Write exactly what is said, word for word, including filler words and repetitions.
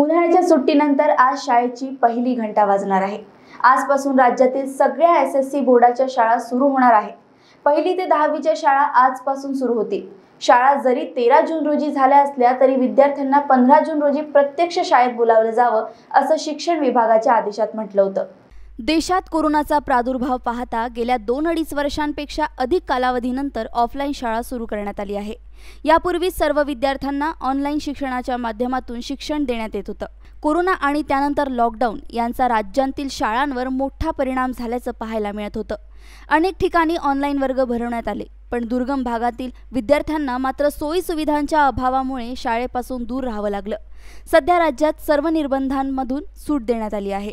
उन्हाळ्याच्या सुट्टीनंतर आज शाळेची पहिली घंटा वाजणार आहे। आजपासून राज्यातील सगळ्या एस एस सी बोर्डाच्या शाळा सुरू होणार आहे। पहिली ते दहावीच्या शाळा आजपासून सुरू होतील। शाळा जरी तेरा जून रोजी झाल्या असल्या तरी विद्यार्थ्यांना पंधरा जून रोजी प्रत्यक्ष शाळेत बोलावलं जावं असं शिक्षण विभागाच्या आदेशात म्हटलं होतं। देशात कोरोनाचा प्रादुर्भाव पाहता गेल्या दोन अडीच वर्षांपेक्षा अधिक कालावधीनंतर ऑफलाईन शाळा सुरू करण्यात आली आहे। यापूर्वी सर्व विद्यार्थ्यांना ऑनलाईन शिक्षणाच्या माध्यमातून शिक्षण देण्यात येत होतं। कोरोना आणि त्यानंतर लॉकडाऊन यांचा राज्यांतील शाळांवर मोठा परिणाम झाल्याचं पाहायला मिळत होतं। अनेक ठिकाणी ऑनलाईन वर्ग भरवण्यात आले, पण दुर्गम भागातील विद्यार्थ्यांना मात्र सोयीसुविधांच्या अभावामुळे शाळेपासून दूर राहावं लागलं। सध्या राज्यात सर्व निर्बंधांमधून सूट देण्यात आली आहे।